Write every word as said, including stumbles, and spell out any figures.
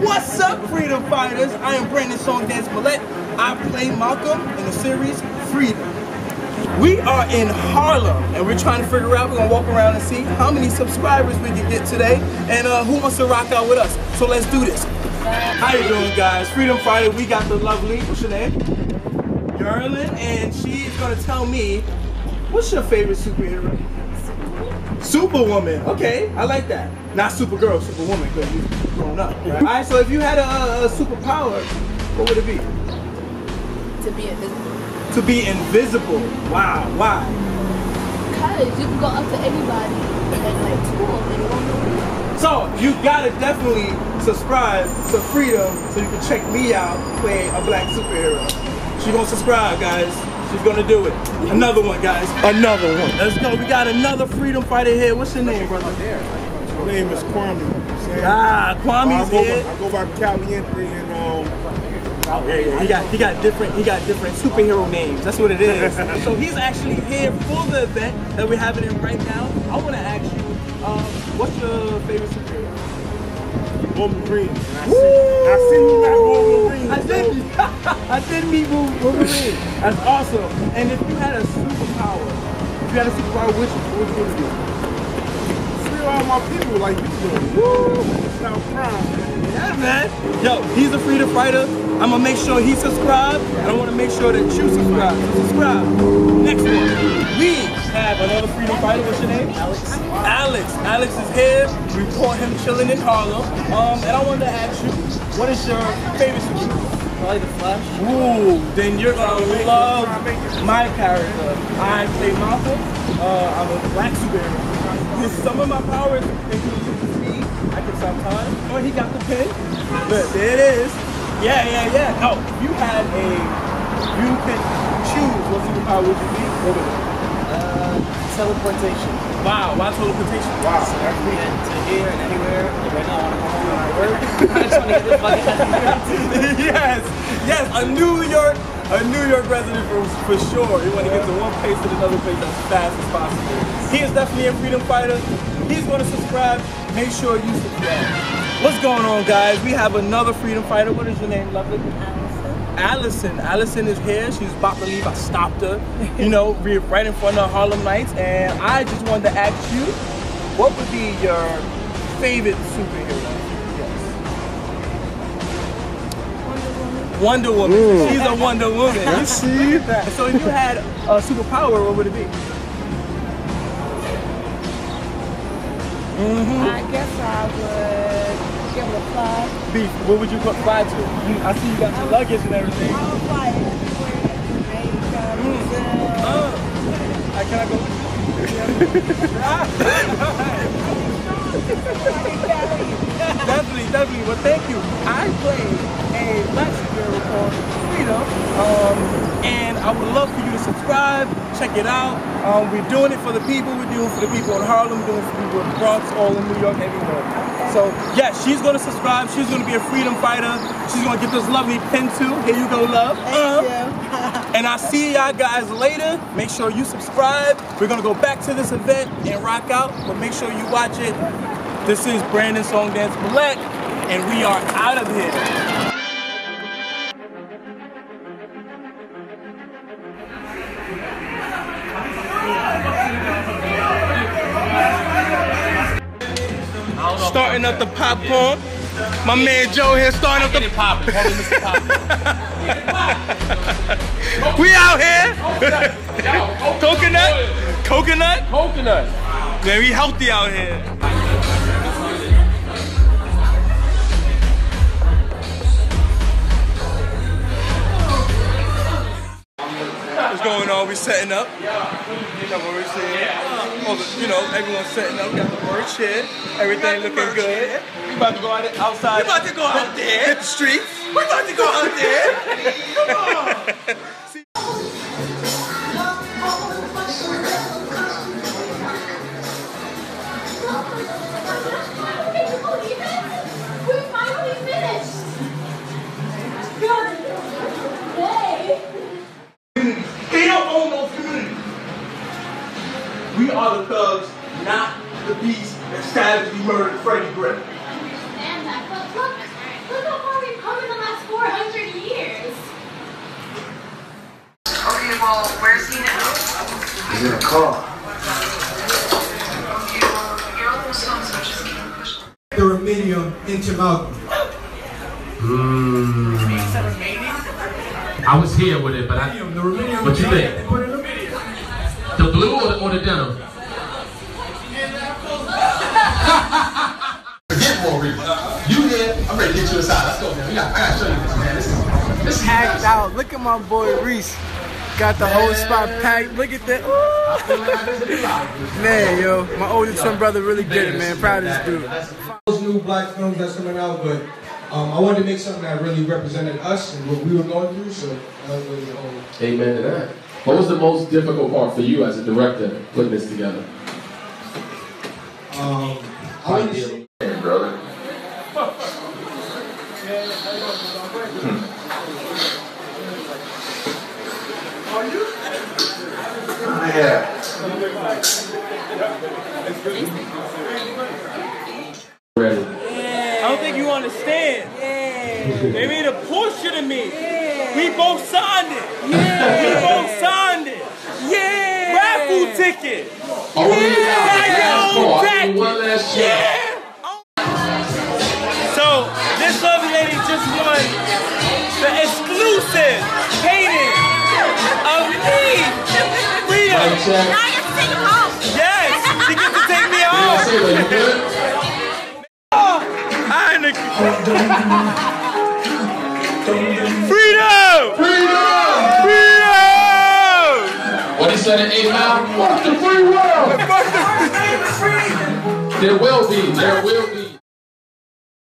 What's up, Freedom Fighters? I am Brandon S N G D N C Mellette. I play Malcolm in the series Freedom. We are in Harlem, and we're trying to figure out, we're going to walk around and see how many subscribers we can get today, and uh, who wants to rock out with us. So let's do this. How you doing, guys? Freedom Fighter, we got the lovely, what's your name? Yerlin, and she's going to tell me, what's your favorite superhero? Superwoman, okay, I like that. Not Supergirl, Superwoman, because you've grown up. Right? All right, so if you had a, a superpower, what would it be? To be invisible. To be invisible, wow, why? Because you can go up to anybody and like school and they won't know you. So you gotta definitely subscribe to Freedom so you can check me out playing a black superhero. She gonna subscribe, guys. She's gonna do it. Another one, guys. Another one. Let's go. We got another Freedom Fighter here. What's your name, brother? My name is Kwame. Ah, Kwame's well, here. I go by Calvin Anthony and um. Yeah, yeah. He got he got different he got different superhero names. That's what it is. So he's actually here for the event that we're having him right now. I want to ask you, um, what's your favorite superhero? Wolverine. I seen you that Wolverine. I did. I did meet Wolverine. That's awesome. And if you had a superpower, if you had a superpower, which which would it be? Still all my people like you do. Woo! Stop crying. Yeah, man. Yo, he's a Freedom Fighter. I'm gonna make sure he's subscribed, and I want to make sure that you subscribe. So subscribe. Next one, we have another Freedom Fighter. What's your name? Alex. Alex. Alex is here. We caught him chilling in Harlem. Um, and I wanted to ask you, what is your favorite superhero? Probably the Flash. Ooh, then you're gonna love my character. I play Malcolm. Uh, I'm a black superhero. Some of my powers include speed. I can stop time. Oh, he got the pin. Look, there it is. Yeah, yeah, yeah. No, you had a. You could choose what superpower would you be? What would it be? Uh, teleportation. Wow, why teleportation? Wow. So I can get to here and anywhere. Right now, I want to go home and work. I just want to get this bucket out of here. Yes. Yes, a New York, a New York resident for, for sure. You want to get to one place to another place as fast as possible. He is definitely a Freedom Fighter. He's going to subscribe. Make sure you subscribe. What's going on, guys? We have another Freedom Fighter. What is your name, lovely? Allison. Allison is here. She's about to leave. I stopped her. You know, we're right in front of Harlem Nights, and I just wanted to ask you, what would be your favorite superhero? Wonder Woman. Ooh. She's a Wonder Woman. I see that. So if you had a superpower, what would it be? Mm-hmm. I guess I would give it a fly. Beef, what would you fly to? I see you got your luggage and everything. I would fly everywhere. Mm. Oh. Can I go with you? Definitely, definitely. Well, thank you. I played a black superhero called Freedom, um, and I would love for you to subscribe, check it out. Um, we're doing it for the people, we're doing it for the people in Harlem, we're doing it for the people in Bronx, all in New York, everywhere. So yeah, she's going to subscribe, she's going to be a Freedom Fighter, she's going to get this lovely pin too. Here you go, love. Thank um, you. And I'll see y'all guys later. Make sure you subscribe. We're going to go back to this event and rock out, but make sure you watch it. This is Brandon S N G D N C Mellette, and we are out of here. Starting up the popcorn. Yeah. My man Joe here starting up the popcorn. We out here. Coconut. Coconut. Coconut. Man, we healthy out here. What's going on? We setting up. You know what we're saying? You know, everyone's setting up, got the merch here. Everything looking good. We about to go out outside. We about to go out there. Hit the streets. We about to go out there. Come on. We finally finished. Good day. They don't own no community. We are the thugs, not the beast that savagely murdered Freddie Gray. I understand that, but look, look So where's he now? He's in a car. The remedium into Malcolm. Mm. I was here with it, but I. The remedium, what you think? The blue or the, or the denim? Forget more, you there? I'm ready to get you inside. Let's go, man. We got, I gotta show you this, man. This is. This packed out. Look at my boy Reese. Got the whole spot packed. Look at that. Ooh. Man, yo, my oldest twin brother really did it, man. Proud of this dude. Those new black films that's coming out, but um, I wanted to make something that really represented us and what we were going through. So that was really old. Amen to that. What was the most difficult part for you as a director putting this together? Um, I would say, hey, brother. hmm. Yeah. Ready. Yeah. I don't think you understand. Yeah. They made a portion of me. Yeah. We both signed it. Yeah. We both signed it. Yeah. Raffle ticket. Oh, yeah. Yeah. Your own jacket. Yeah. So this lovely lady just won the exclusive painting of me. Now you can take him home. Yes, she gets to take me home. I nigga. Freedom! Freedom! Freedom! What he said in eight mile? Fuck the free world! There will be, there will be.